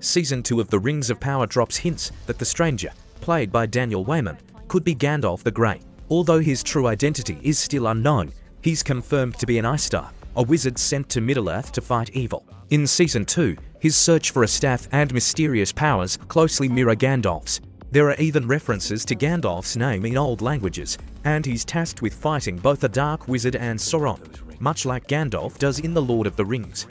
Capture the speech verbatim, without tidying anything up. Season two of The Rings of Power drops hints that the Stranger, played by Daniel Wayman, could be Gandalf the Grey. Although his true identity is still unknown, he's confirmed to be an Istari, a wizard sent to Middle-earth to fight evil. In Season two, his search for a staff and mysterious powers closely mirror Gandalf's. There are even references to Gandalf's name in old languages, and he's tasked with fighting both the Dark Wizard and Sauron, much like Gandalf does in The Lord of the Rings.